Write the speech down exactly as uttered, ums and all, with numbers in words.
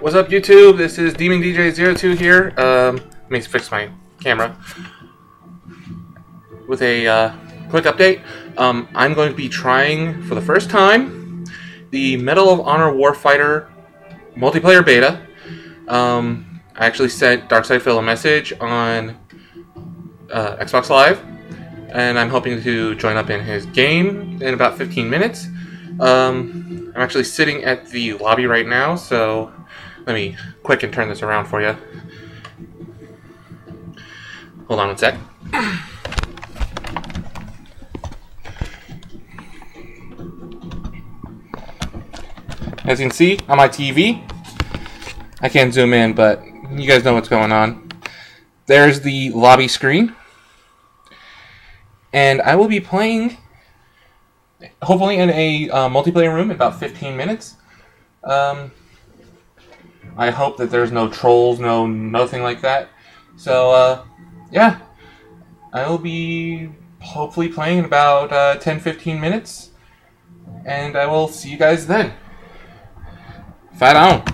What's up, YouTube? This is Demon D J zero two here. Um, let me fix my camera with a uh, quick update. Um, I'm going to be trying for the first time the Medal of Honor Warfighter multiplayer beta. Um, I actually sent Darkseid Phil a message on uh, Xbox Live, and I'm hoping to join up in his game in about fifteen minutes. Um, I'm actually sitting at the lobby right now, so let me quick and turn this around for you. Hold on one sec. As you can see on my T V, I can't zoom in, but you guys know what's going on. There's the lobby screen. And I will be playing, hopefully, in a uh, multiplayer room in about fifteen minutes. Um, I hope that there's no trolls, no nothing like that. So, uh, yeah, I will be hopefully playing in about uh, ten to fifteen minutes, and I will see you guys then. Fight on!